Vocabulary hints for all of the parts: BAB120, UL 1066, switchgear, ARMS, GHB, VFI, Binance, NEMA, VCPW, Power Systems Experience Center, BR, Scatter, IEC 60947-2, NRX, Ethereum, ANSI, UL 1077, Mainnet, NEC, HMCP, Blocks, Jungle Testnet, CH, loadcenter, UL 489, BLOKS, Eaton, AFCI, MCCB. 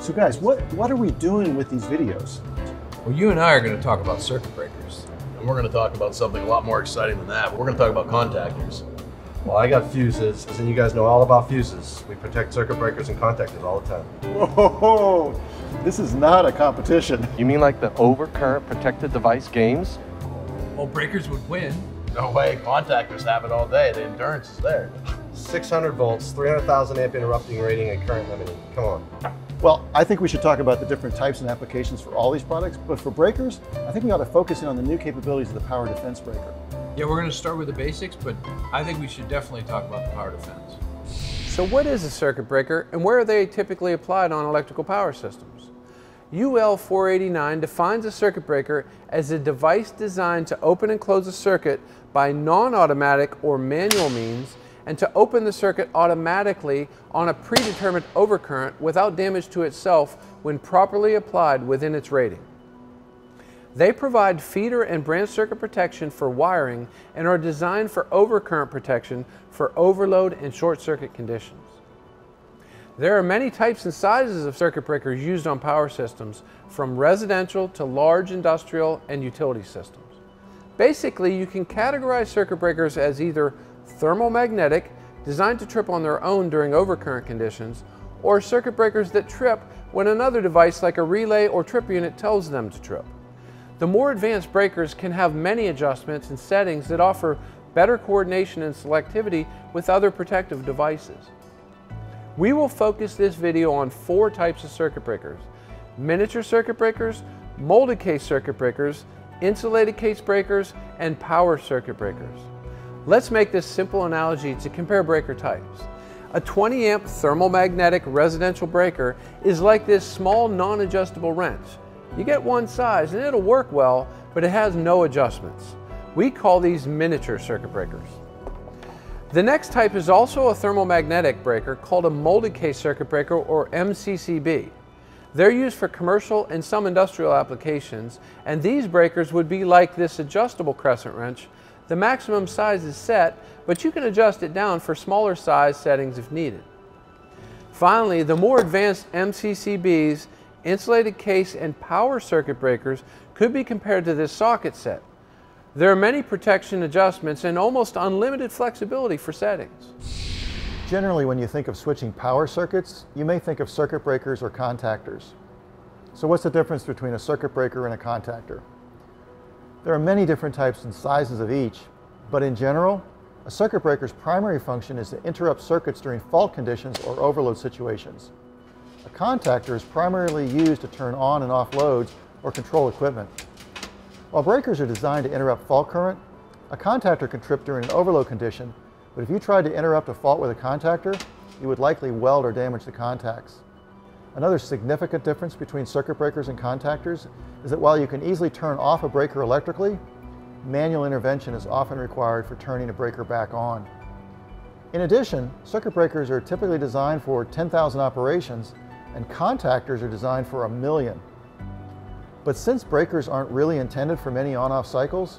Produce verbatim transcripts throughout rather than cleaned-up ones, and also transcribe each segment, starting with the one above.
So guys, what, what are we doing with these videos? Well, you and I are going to talk about circuit breakers. And we're going to talk about something a lot more exciting than that. We're going to talk about contactors. Well, I got fuses, and you guys know all about fuses. We protect circuit breakers and contactors all the time. Whoa, this is not a competition. You mean like the overcurrent protected device games? Well, breakers would win. No way, contactors have it all day. The endurance is there. six hundred volts, three hundred thousand amp interrupting rating, and current limiting. Come on. Well, I think we should talk about the different types and applications for all these products, but for breakers, I think we ought to focus in on the new capabilities of the power defense breaker. Yeah, we're going to start with the basics, but I think we should definitely talk about the power defense. So what is a circuit breaker, and where are they typically applied on electrical power systems? U L four eighty-nine defines a circuit breaker as a device designed to open and close a circuit by non-automatic or manual means, and to open the circuit automatically on a predetermined overcurrent without damage to itself when properly applied within its rating. They provide feeder and branch circuit protection for wiring and are designed for overcurrent protection for overload and short circuit conditions. There are many types and sizes of circuit breakers used on power systems, from residential to large industrial and utility systems. Basically, you can categorize circuit breakers as either thermomagnetic, designed to trip on their own during overcurrent conditions, or circuit breakers that trip when another device like a relay or trip unit tells them to trip. The more advanced breakers can have many adjustments and settings that offer better coordination and selectivity with other protective devices. We will focus this video on four types of circuit breakers: miniature circuit breakers, molded case circuit breakers, insulated case breakers, and power circuit breakers. Let's make this simple analogy to compare breaker types. A twenty amp thermomagnetic residential breaker is like this small non-adjustable wrench. You get one size and it'll work well, but it has no adjustments. We call these miniature circuit breakers. The next type is also a thermomagnetic breaker called a molded case circuit breaker, or M C C B. They're used for commercial and some industrial applications, and these breakers would be like this adjustable crescent wrench. The maximum size is set, but you can adjust it down for smaller size settings if needed. Finally, the more advanced M C C Bs, insulated case, and power circuit breakers could be compared to this socket set. There are many protection adjustments and almost unlimited flexibility for settings. Generally, when you think of switching power circuits, you may think of circuit breakers or contactors. So what's the difference between a circuit breaker and a contactor? There are many different types and sizes of each, but in general, a circuit breaker's primary function is to interrupt circuits during fault conditions or overload situations. A contactor is primarily used to turn on and off loads or control equipment. While breakers are designed to interrupt fault current, a contactor can trip during an overload condition, but if you tried to interrupt a fault with a contactor, you would likely weld or damage the contacts. Another significant difference between circuit breakers and contactors is that while you can easily turn off a breaker electrically, manual intervention is often required for turning a breaker back on. In addition, circuit breakers are typically designed for ten thousand operations, and contactors are designed for a million. But since breakers aren't really intended for many on-off cycles,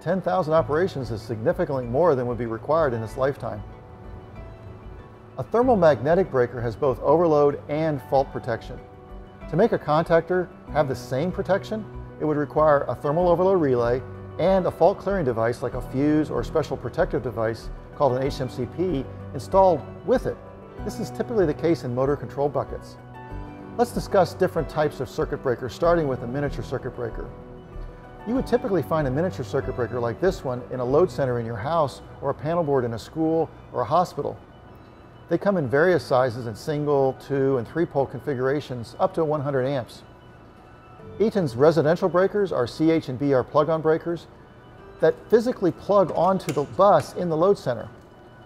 ten thousand operations is significantly more than would be required in its lifetime. A thermomagnetic breaker has both overload and fault protection. To make a contactor have the same protection, it would require a thermal overload relay and a fault clearing device like a fuse or special protective device called an H M C P installed with it. This is typically the case in motor control buckets. Let's discuss different types of circuit breakers, starting with a miniature circuit breaker. You would typically find a miniature circuit breaker like this one in a load center in your house, or a panel board in a school or a hospital. They come in various sizes in single, two, and three pole configurations up to one hundred amps. Eaton's residential breakers are C H and B R plug-on breakers that physically plug onto the bus in the load center.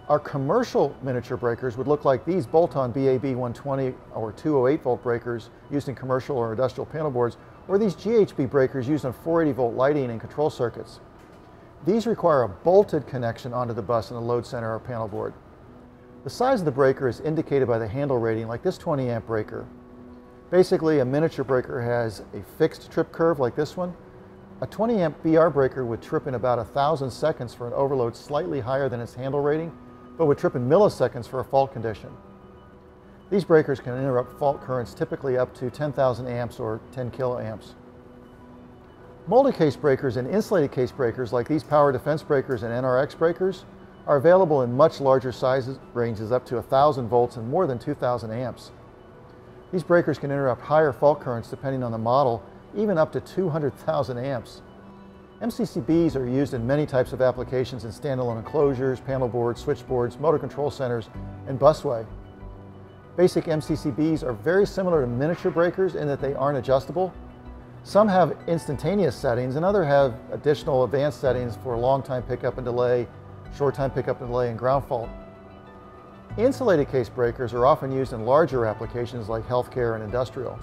Our commercial miniature breakers would look like these bolt-on B A B one twenty or two oh eight volt breakers used in commercial or industrial panel boards, or these G H B breakers used on four eighty volt lighting and control circuits. These require a bolted connection onto the bus in the load center or panel board. The size of the breaker is indicated by the handle rating, like this twenty amp breaker. Basically, a miniature breaker has a fixed trip curve like this one. A twenty amp B R breaker would trip in about one thousand seconds for an overload slightly higher than its handle rating, but would trip in milliseconds for a fault condition. These breakers can interrupt fault currents typically up to ten thousand amps or ten kiloamps. Molded case breakers and insulated case breakers like these Power Defense breakers and N R X breakers are available in much larger sizes ranges up to one thousand volts and more than two thousand amps. These breakers can interrupt higher fault currents depending on the model, even up to two hundred thousand amps. M C C Bs are used in many types of applications in standalone enclosures, panel boards, switchboards, motor control centers, and busway. Basic M C C Bs are very similar to miniature breakers in that they aren't adjustable. Some have instantaneous settings and others have additional advanced settings for long time pickup and delay, short time pickup and delay, and ground fault. Insulated case breakers are often used in larger applications like healthcare and industrial.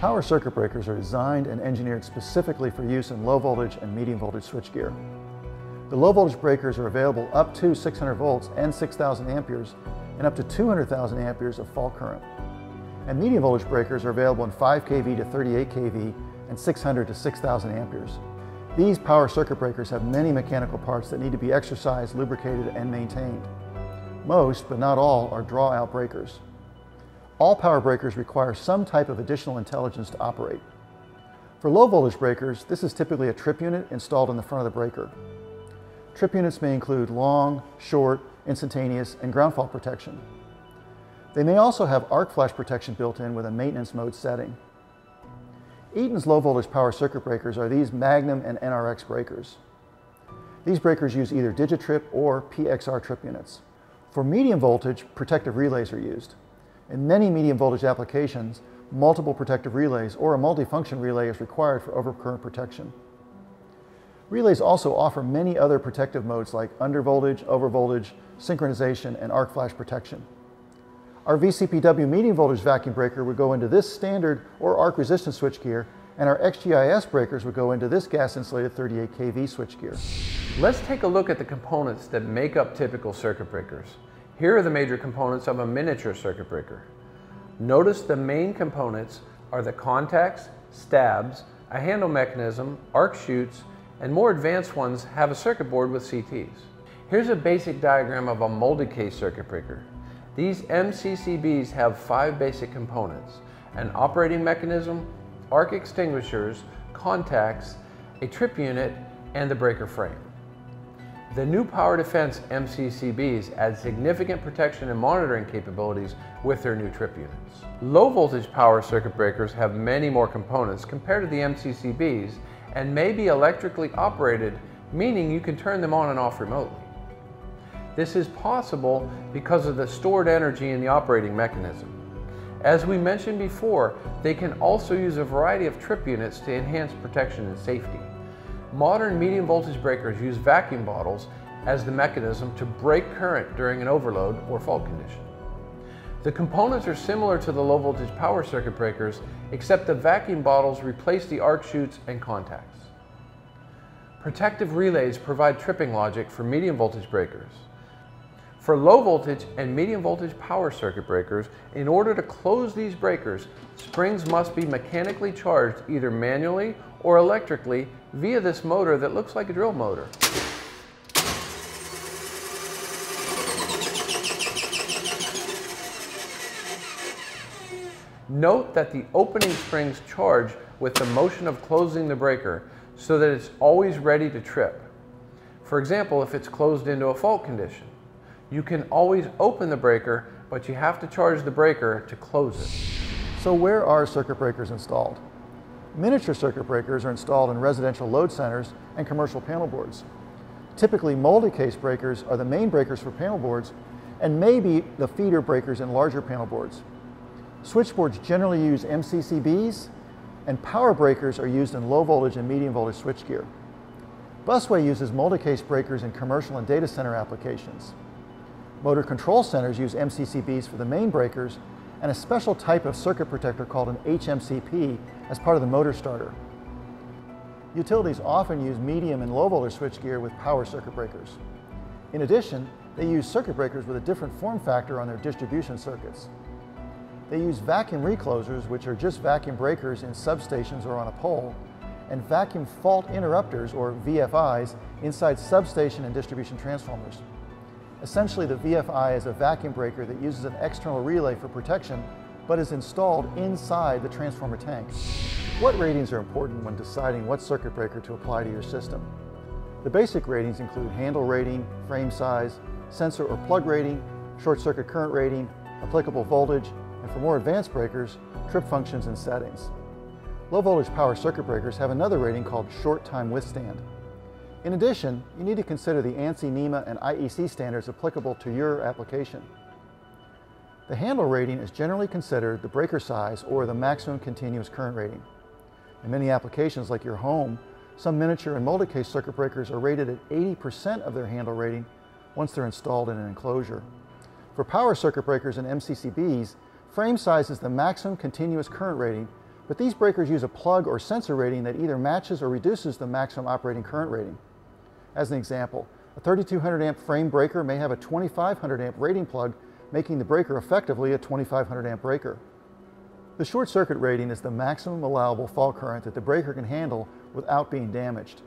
Power circuit breakers are designed and engineered specifically for use in low voltage and medium voltage switchgear. The low voltage breakers are available up to six hundred volts and six thousand amperes and up to two hundred thousand amperes of fault current. And medium voltage breakers are available in five k V to thirty-eight k V and six hundred to six thousand amperes. These power circuit breakers have many mechanical parts that need to be exercised, lubricated, and maintained. Most, but not all, are draw-out breakers. All power breakers require some type of additional intelligence to operate. For low-voltage breakers, this is typically a trip unit installed in the front of the breaker. Trip units may include long, short, instantaneous, and ground fault protection. They may also have arc flash protection built in with a maintenance mode setting. Eaton's low-voltage power circuit breakers are these Magnum and N R X breakers. These breakers use either Digitrip or P X R trip units. For medium voltage, protective relays are used. In many medium voltage applications, multiple protective relays or a multifunction relay is required for overcurrent protection. Relays also offer many other protective modes like undervoltage, overvoltage, synchronization, and arc flash protection. Our V C P W medium voltage vacuum breaker would go into this standard or arc resistant switchgear, and our X G I S breakers would go into this gas insulated thirty-eight k V switchgear. Let's take a look at the components that make up typical circuit breakers. Here are the major components of a miniature circuit breaker. Notice the main components are the contacts, stabs, a handle mechanism, arc chutes, and more advanced ones have a circuit board with C Ts. Here's a basic diagram of a molded case circuit breaker. These M C C Bs have five basic components: an operating mechanism, arc extinguishers, contacts, a trip unit, and the breaker frame. The new Power Defense M C C Bs add significant protection and monitoring capabilities with their new trip units. Low voltage power circuit breakers have many more components compared to the M C C Bs and may be electrically operated, meaning you can turn them on and off remotely. This is possible because of the stored energy in the operating mechanism. As we mentioned before, they can also use a variety of trip units to enhance protection and safety. Modern medium voltage breakers use vacuum bottles as the mechanism to break current during an overload or fault condition. The components are similar to the low voltage power circuit breakers, except the vacuum bottles replace the arc chutes and contacts. Protective relays provide tripping logic for medium voltage breakers. For low voltage and medium voltage power circuit breakers, in order to close these breakers, springs must be mechanically charged either manually or electrically via this motor that looks like a drill motor. Note that the opening springs charge with the motion of closing the breaker so that it's always ready to trip. For example, if it's closed into a fault condition. You can always open the breaker, but you have to charge the breaker to close it. So where are circuit breakers installed? Miniature circuit breakers are installed in residential load centers and commercial panel boards. Typically, molded case breakers are the main breakers for panel boards and maybe the feeder breakers in larger panel boards. Switchboards generally use M C C Bs, and power breakers are used in low voltage and medium voltage switchgear. Busway uses molded case breakers in commercial and data center applications. Motor control centers use M C C Bs for the main breakers and a special type of circuit protector called an H M C P as part of the motor starter. Utilities often use medium and low voltage switchgear with power circuit breakers. In addition, they use circuit breakers with a different form factor on their distribution circuits. They use vacuum reclosers, which are just vacuum breakers in substations or on a pole, and vacuum fault interrupters, or V F Is, inside substation and distribution transformers. Essentially, the V F I is a vacuum breaker that uses an external relay for protection, but is installed inside the transformer tank. What ratings are important when deciding what circuit breaker to apply to your system? The basic ratings include handle rating, frame size, sensor or plug rating, short circuit current rating, applicable voltage, and for more advanced breakers, trip functions and settings. Low voltage power circuit breakers have another rating called short time withstand. In addition, you need to consider the ANSI, NEMA, and I E C standards applicable to your application. The handle rating is generally considered the breaker size or the maximum continuous current rating. In many applications like your home, some miniature and multicase circuit breakers are rated at eighty percent of their handle rating once they're installed in an enclosure. For power circuit breakers and M C C Bs, frame size is the maximum continuous current rating, but these breakers use a plug or sensor rating that either matches or reduces the maximum operating current rating. As an example, a thirty-two hundred amp frame breaker may have a twenty-five hundred amp rating plug, making the breaker effectively a twenty-five hundred amp breaker. The short circuit rating is the maximum allowable fault current that the breaker can handle without being damaged.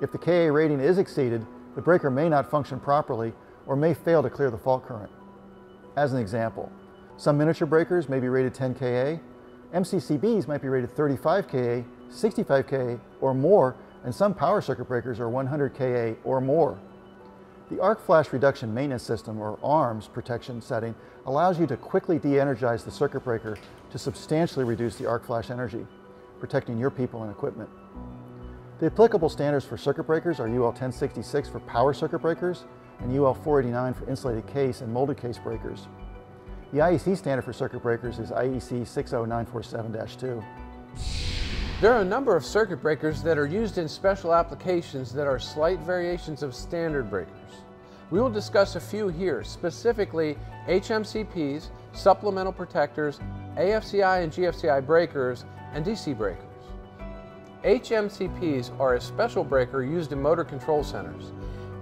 If the K A rating is exceeded, the breaker may not function properly or may fail to clear the fault current. As an example, some miniature breakers may be rated ten K A, M C C Bs might be rated thirty-five K A, sixty-five K A or more, and some power circuit breakers are one hundred K A or more. The Arc Flash Reduction Maintenance System, or ARMS, protection setting allows you to quickly de-energize the circuit breaker to substantially reduce the arc flash energy, protecting your people and equipment. The applicable standards for circuit breakers are U L ten sixty-six for power circuit breakers and U L four eighty-nine for insulated case and molded case breakers. The I E C standard for circuit breakers is I E C six oh nine four seven dash two. There are a number of circuit breakers that are used in special applications that are slight variations of standard breakers. We will discuss a few here, specifically H M C Ps, supplemental protectors, A F C I and G F C I breakers, and D C breakers. H M C Ps are a special breaker used in motor control centers.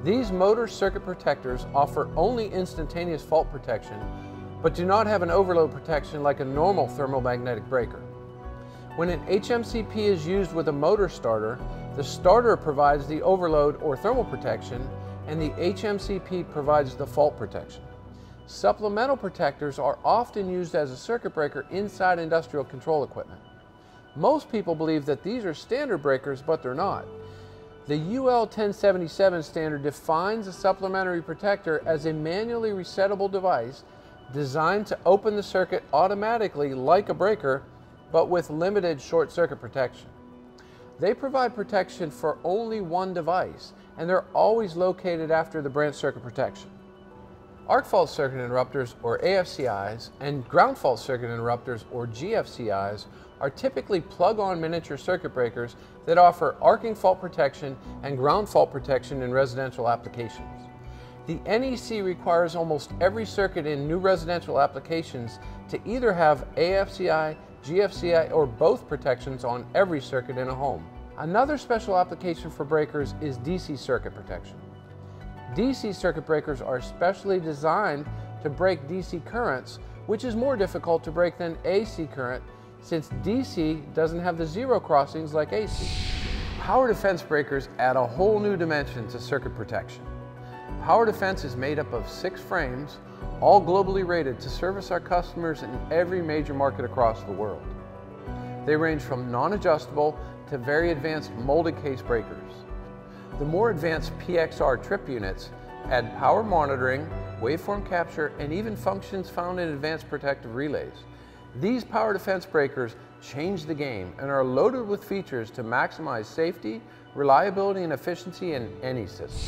These motor circuit protectors offer only instantaneous fault protection, but do not have an overload protection like a normal thermomagnetic breaker. When an H M C P is used with a motor starter, the starter provides the overload or thermal protection, and the H M C P provides the fault protection. Supplemental protectors are often used as a circuit breaker inside industrial control equipment. Most people believe that these are standard breakers, but they're not. The U L ten seventy-seven standard defines a supplementary protector as a manually resettable device designed to open the circuit automatically like a breaker, but with limited short circuit protection. They provide protection for only one device, and they're always located after the branch circuit protection. Arc fault circuit interrupters, or A F C Is, and ground fault circuit interrupters, or G F C Is, are typically plug-on miniature circuit breakers that offer arcing fault protection and ground fault protection in residential applications. The N E C requires almost every circuit in new residential applications to either have A F C I, G F C I, or both protections on every circuit in a home. Another special application for breakers is D C circuit protection. D C circuit breakers are specially designed to break D C currents, which is more difficult to break than A C current, since D C doesn't have the zero crossings like A C. Power defense breakers add a whole new dimension to circuit protection. Power Defense is made up of six frames, all globally rated to service our customers in every major market across the world. They range from non-adjustable to very advanced molded case breakers. The more advanced P X R trip units add power monitoring, waveform capture, and even functions found in advanced protective relays. These Power Defense breakers change the game and are loaded with features to maximize safety, reliability, and efficiency in any system.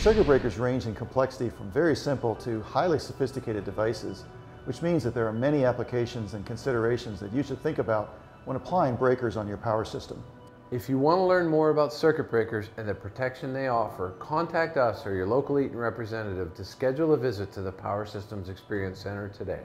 Circuit breakers range in complexity from very simple to highly sophisticated devices, which means that there are many applications and considerations that you should think about when applying breakers on your power system. If you want to learn more about circuit breakers and the protection they offer, contact us or your local Eaton representative to schedule a visit to the Power Systems Experience Center today.